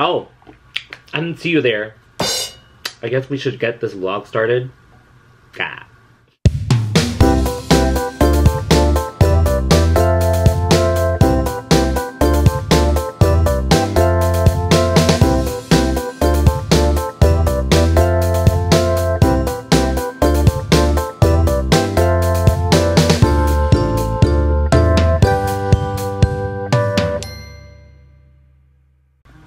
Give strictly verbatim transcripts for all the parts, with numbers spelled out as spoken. Oh, I didn't see you there. I guess we should get this vlog started. God.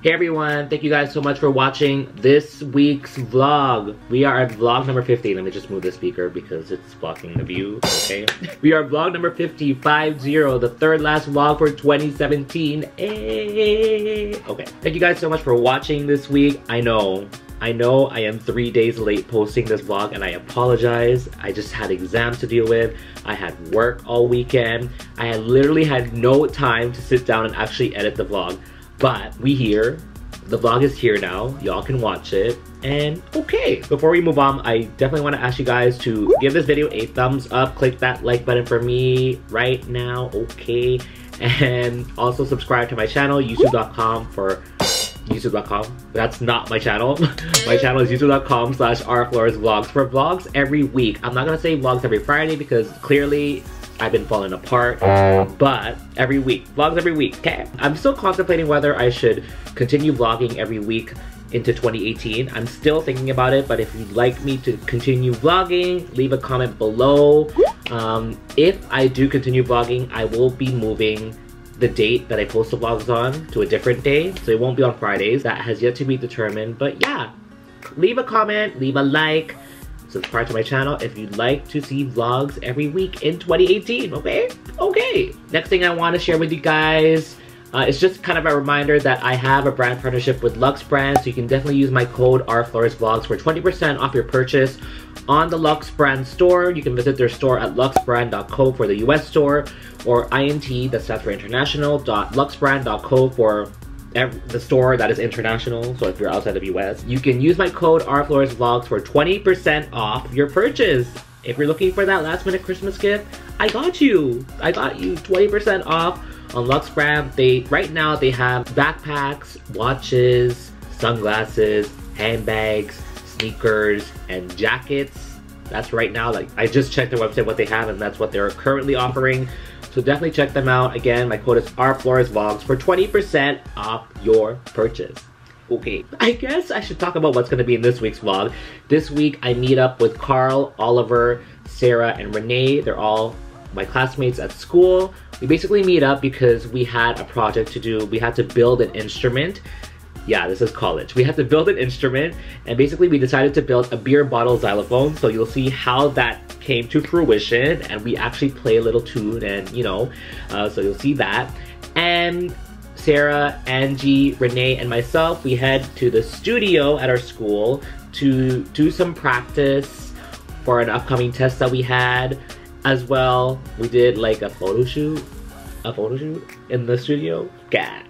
Hey everyone, thank you guys so much for watching this week's vlog. We are at vlog number fifty. Let me just move the speaker because it's blocking the view, okay? We are vlog number fifty, five zero, the third last vlog for twenty seventeen. Hey. Okay, thank you guys so much for watching this week. I know, I know I am three days late posting this vlog and I apologize. I just had exams to deal with. I had work all weekend. I had literally had no time to sit down and actually edit the vlog. But we here, the vlog is here now, y'all can watch it, and okay. Before we move on, I definitely wanna ask you guys to give this video a thumbs up, click that like button for me right now, okay? And also subscribe to my channel, youtube dot com for, youtube dot com, that's not my channel. My channel is youtube dot com slash rfloresvlogs for vlogs every week. I'm not gonna say vlogs every Friday because clearly, I've been falling apart, but every week, vlogs every week, okay? I'm still contemplating whether I should continue vlogging every week into twenty eighteen. I'm still thinking about it, but if you'd like me to continue vlogging, leave a comment below. Um, if I do continue vlogging, I will be moving the date that I post the vlogs on to a different day, so it won't be on Fridays. That has yet to be determined, but yeah, leave a comment, leave a like, subscribe to my channel if you'd like to see vlogs every week in twenty eighteen, okay? Okay. Next thing I want to share with you guys uh, is just kind of a reminder that I have a brand partnership with Lux Brand, so you can definitely use my code rfloresvlogs for twenty percent off your purchase on the Lux Brand store. You can visit their store at lux brand dot co for the U S store, or I N T, that stands for international, .luxbrand dot co for Every, the store that is international, so if you're outside of U S, you can use my code rfloresvlogs for twenty percent off your purchase. If you're looking for that last minute Christmas gift, I got you. I got you twenty percent off on Lux Brand. They, right now they have backpacks, watches, sunglasses, handbags, sneakers, and jackets. That's right now, like I just checked their website what they have and that's what they're currently offering. So definitely check them out. Again, my code is rfloresvlogs for twenty percent off your purchase. Okay, I guess I should talk about what's gonna be in this week's vlog. This week, I meet up with Carl, Oliver, Sarah, and Renee. They're all my classmates at school. We basically meet up because we had a project to do. We had to build an instrument. Yeah, this is college. We had to build an instrument, and basically we decided to build a beer bottle xylophone, so you'll see how that came to fruition, and we actually play a little tune, and you know, uh, so you'll see that. And Sarah, Angie, Renee, and myself, we head to the studio at our school to do some practice for an upcoming test that we had. As well, we did like a photo shoot, a photo shoot in the studio. God.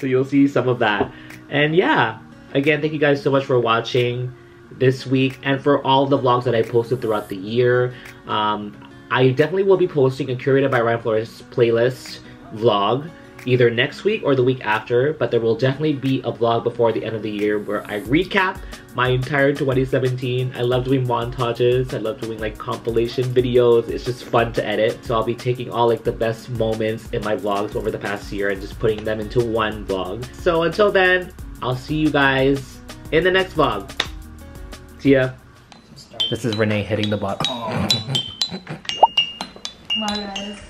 So you'll see some of that. And yeah, again, thank you guys so much for watching this week and for all the vlogs that I posted throughout the year. Um, I definitely will be posting a Curated by Ryan Flores playlist vlog either next week or the week after, but there will definitely be a vlog before the end of the year where I recap my entire twenty seventeen. I love doing montages. I love doing like compilation videos. It's just fun to edit. So I'll be taking all like the best moments in my vlogs over the past year and just putting them into one vlog. So until then, I'll see you guys in the next vlog. See ya. This is Renee hitting the bottle. Oh. Come on guys.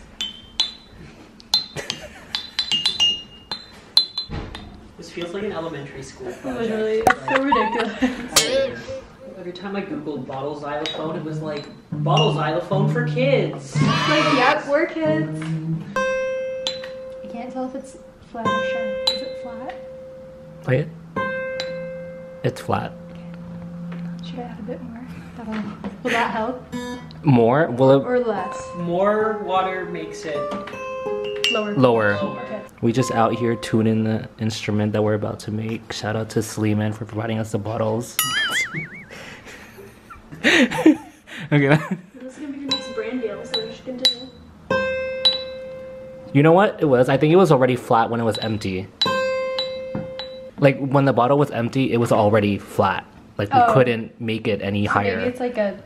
This feels like an elementary school project. Literally, it's like, so ridiculous. Every time I googled bottle xylophone, it was like, bottle xylophone for kids. Like, yep, we're kids. I can't tell if it's flat or sharp. Is it flat? Play it. It's flat. Okay. Should I add a bit more? That'll, will that help? More? Will it? Or less? More water makes it lower. Lower. Lower. Okay. We just out here tuning the instrument that we're about to make. Shout out to Sleeman for providing us the bottles. Okay. This is gonna be your next brand deal, so we should continue. You know what it was? I think it was already flat when it was empty. Like when the bottle was empty, it was already flat. Like we oh. couldn't make it any so higher. Maybe it's like a.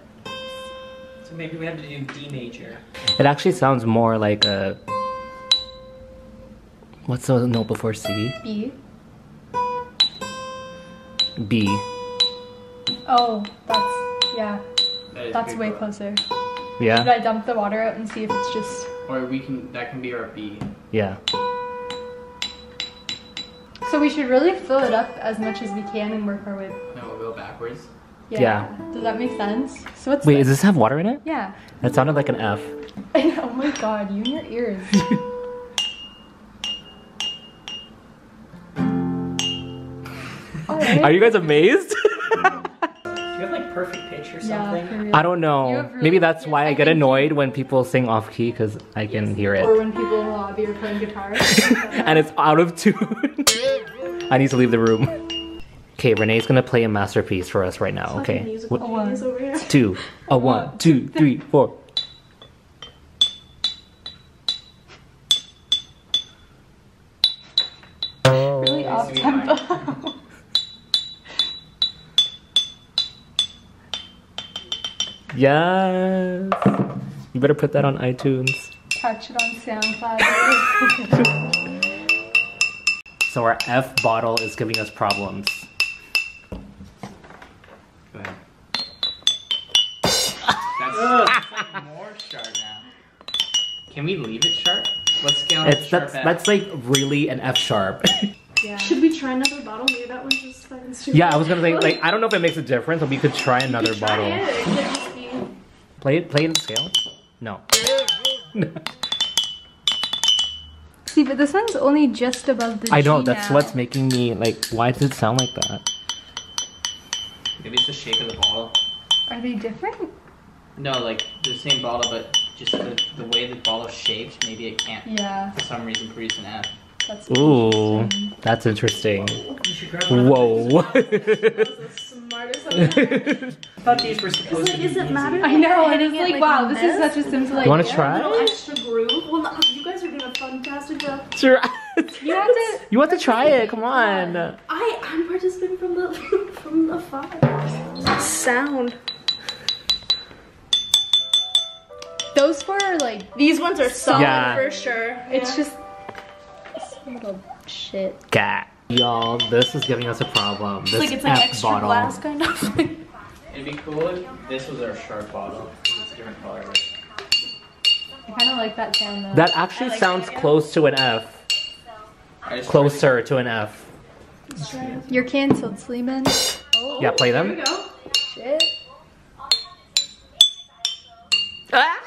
So maybe we have to do D major. It actually sounds more like a. What's the note before C? B. B. Oh, that's yeah. That that's way cool. closer. Yeah. Should I dump the water out and see if it's just? Or we can. That can be our B. Yeah. So we should really fill it up as much as we can and work our way. No, we'll go backwards. Yeah. yeah. Does that make sense? So what's Wait, this? Does this have water in it? Yeah. That sounded like an F. And, oh my god, you and your ears. All right. Are you guys amazed? You have like perfect pitch or something. Yeah, I don't know. Really Maybe that's why I, I get annoyed when people sing off key because I can yes. hear it. Or when people in the lobby are playing guitar. And it's out of tune. I need to leave the room. Okay, Renee's gonna play a masterpiece for us right now. It's okay. Like a one, over here. Two, a one, two, three, four. Really off tempo. Yes! You better put that on iTunes. Catch it on SoundCloud. So our F bottle is giving us problems. Go ahead. That's, that's like more sharp now. Can we leave it sharp? Let's scale it sharp. That's, that's like really an F sharp. Yeah. Should we try another bottle? Maybe that one's just fucking stupid. Yeah, I was gonna say, like, I don't know if it makes a difference, but we could try another could try bottle. It. Play it, play it in scale? No. See, but this one's only just above the G. I know, that's what's making me like, why does it sound like that? Maybe it's the shape of the bottle. Are they different? No, like the same bottle, but just the, the way the bottle's shaped, maybe it can't, yeah. for some reason, produce an F. That's Ooh, interesting. That's interesting. Whoa. You should grab one Whoa. Of those. I thought these were supposed to be easy. I know, and it's like, wow, this is such a simple idea. You want to try? A little extra groove. Well, you guys are doing a fantastic job. Sure. You have to. You have to try it. Come on. I I'm participating from the from the fire. Sound. Those four are like. These ones are solid yeah. for sure. Yeah. It's just this little shit. Cat. Y'all, this is giving us a problem. This like it's like F extra bottle. Glass kind of. It'd be cool if this was our sharp bottle. It's a different color. I kind of like that sound though. That actually like sounds that close to an F. Closer to an F. You're canceled, Sleeman. Oh, yeah, play them. There we go. Shit. Ah!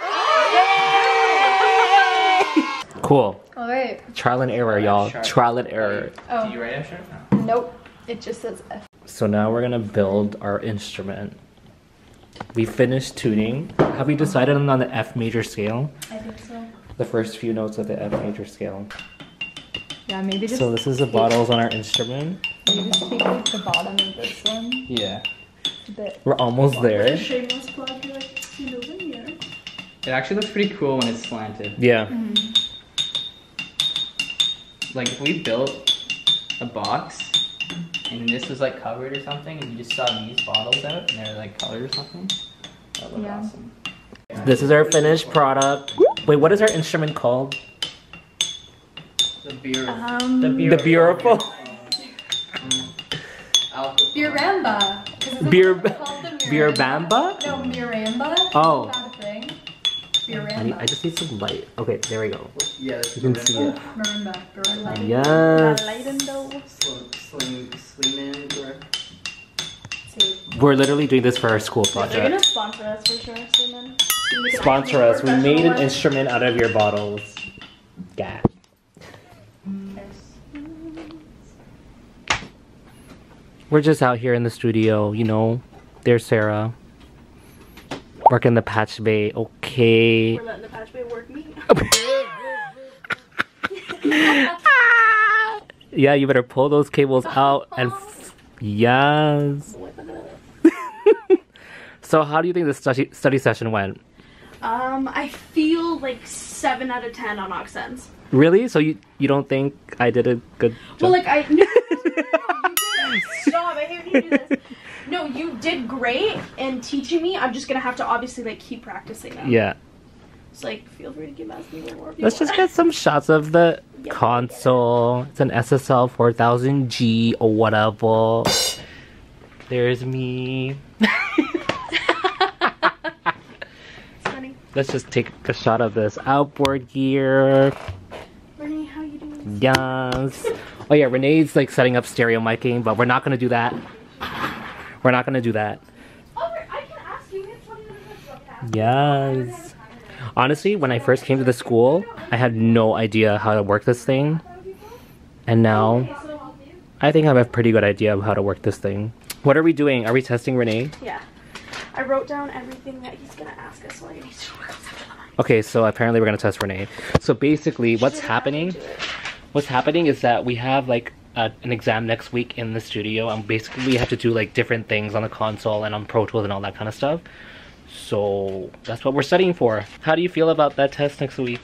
Yay! Cool. All right. Trial and error, y'all. Trial and error. Oh. Do you write F sharp? No. Nope. It just says F. So now we're gonna build our instrument. We finished tuning. Have we decided on the F major scale? I think so. The first few notes of the F major scale. Yeah, maybe just. So this is the bottles on our instrument. Maybe just take like the bottom of this one. Yeah. But we're almost there. Shameless plug, like, you know, here. It actually looks pretty cool when it's slanted. Yeah. Mm-hmm. Like if we built a box and this was like covered or something and you just saw these bottles out and they're like colored or something, that would look yeah. awesome. Yeah. This is our finished product. Wait, what is our instrument called? The bureau. Um, the bureau. The bureau. Buramba. Buramba? No, Buramba. Oh. Not a thing. I, need, I just need some light. Okay, there we go. Yeah, you can see it. Marimba. Marimba. Yes. We're literally doing this for our school project. They're gonna sponsor us for sure, Sleeman. Sponsor us. We made an instrument out of your bottles. Yeah. We're just out here in the studio, you know. There's Sarah. Working the patch bay, okay. We're letting the patch bay work me. Yeah, you better pull those cables out and f yes. So how do you think the study study session went? Um, I feel like seven out of ten on Oxens. Really? So you you don't think I did a good job? Well, like I. here to do this. No, you did great in teaching me. I'm just going to have to obviously like keep practicing that. Yeah. So like, feel free to give us more. Let's want. just get some shots of the yeah, console. It's an S S L four thousand G or whatever. There's me. It's funny. Let's just take a shot of this outboard gear. Renee, how you doing? Yes. Oh yeah, Renee's like setting up stereo miking, but we're not gonna do that. We're not gonna do that. Oh, I can ask you. Yes. Honestly, when I first came to the school, I had no idea how to work this thing. And now, I think I have a pretty good idea of how to work this thing. What are we doing? Are we testing Renee? Yeah. I wrote down everything that he's going to ask us while you need to work on something. Okay, so apparently we're going to test Renee. So basically, what's happening, what's happening is that we have like a, an exam next week in the studio. And basically, we have to do like different things on the console and on Pro Tools and all that kind of stuff. So that's what we're studying for. How do you feel about that test next week?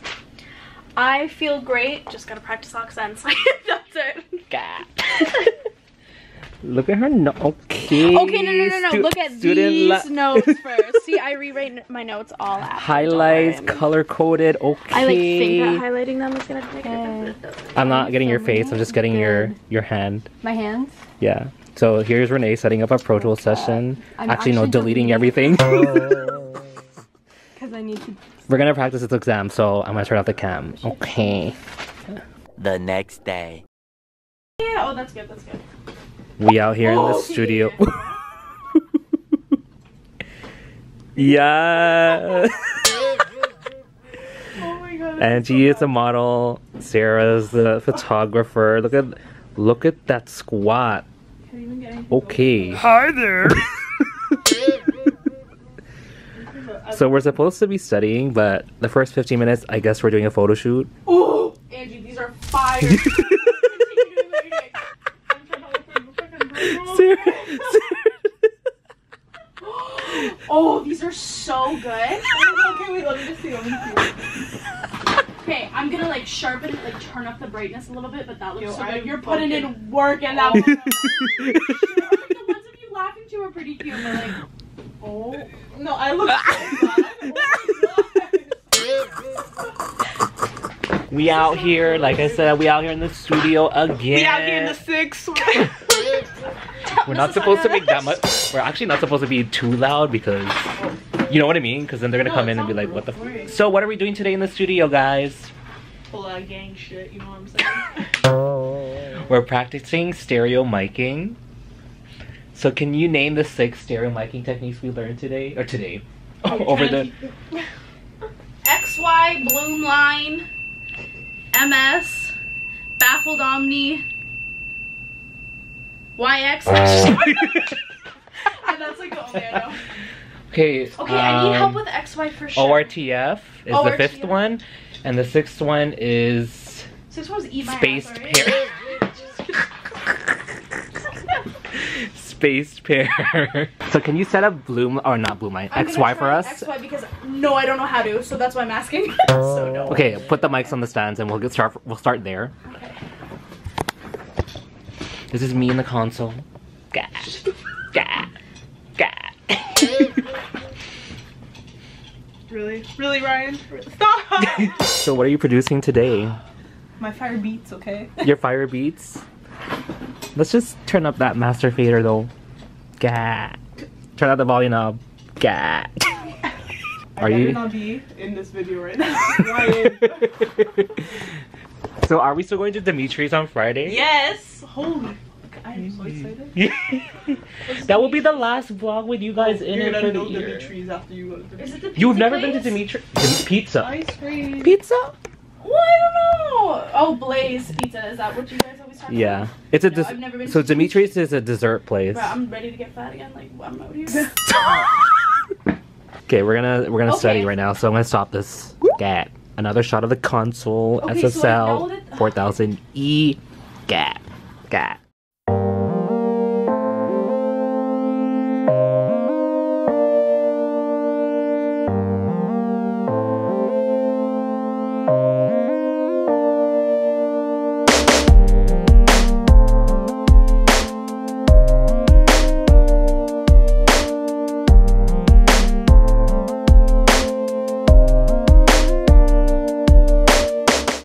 I feel great. Just gotta practice accents. That's it. God. Look at her nose. Okay. Okay, no, no, no, no. Stu Look at these notes first. See, I rewrite my notes all after. Highlights, color coded. Okay. I like think that highlighting them is gonna make a difference. I'm not getting your face. I'm just getting Good. your your hand. My hands? Yeah. So here's Renee setting up a Pro Tools session. I'm actually, actually no, deleting, deleting everything. Because I need to. We're gonna practice this exam, so I'm gonna turn off the cam. Okay. The next day. Yeah. Oh, that's good. That's good. We out here oh, in the okay. studio. Yeah. Oh my god. Angie so is a model. Sarah's the photographer. Look at, look at that squat. Okay. Hi there. So we're supposed to be studying, but the first fifteen minutes, I guess we're doing a photo shoot. Ooh, Angie, these are fire. Oh, these are so good. Okay, wait, let me just see them. Okay, I'm gonna like sharpen it, like turn up the brightness a little bit, but that looks Yo, so good. You're putting it. in work and that one. Sure, like the ones of you laughing to are pretty cute, but like, oh. No, I look so bad. We out here, like I said, we out here in the studio again. We out here in the six. We're not supposed to make that much. We're actually not supposed to be too loud because... You know what I mean? Because then they're going to no, come in and be like, what the f-? So what are we doing today in the studio, guys? Full out gang shit, you know what I'm saying? Oh. We're practicing stereo miking. So can you name the six stereo miking techniques we learned today? Or today? Over the... X Y, Bloom Line, M S, Baffled Omni, Y X. And that's like the only I know. Okay, okay um, I need help with X Y for sure. O R T F is O R T F. The fifth one, and the sixth one is Sixth one was E by spaced pair. Spaced pair. So can you set up bloom or not bloom line X Y for us? X Y because no, I don't know how to, so that's why I'm asking. So no. Okay, put the mics on the stands, and we'll get start. We'll start there. Okay. This is me in the console. Gah. Gah. Really? Really, Ryan? Stop! So what are you producing today? My fire beats, okay? Your fire beats? Let's just turn up that master fader though. Gah. Turn out the volume knob. Gah. Are you? I better not be in this video right now. Ryan. So are we still going to Dimitri's on Friday? Yes! Holy fuck, I am so excited. That will be the last vlog with you guys oh, in it for the year. Dimitri's after you go to Dimitri's. Is it the pizza You've never place? been to Dimitri's? Pizza. Ice cream. Pizza? Well, I don't know. Oh, Blaze Pizza. Is that what you guys always talk yeah. about? Yeah. It's a no, I've never been So to Dimitri's is a dessert place. But I'm ready to get fat again. Like, I'm out here. Okay, we're gonna we're gonna okay. study right now, so I'm gonna stop this. Gat. Another shot of the console. Okay, S S L so four thousand E. Gat. Gat. Oh.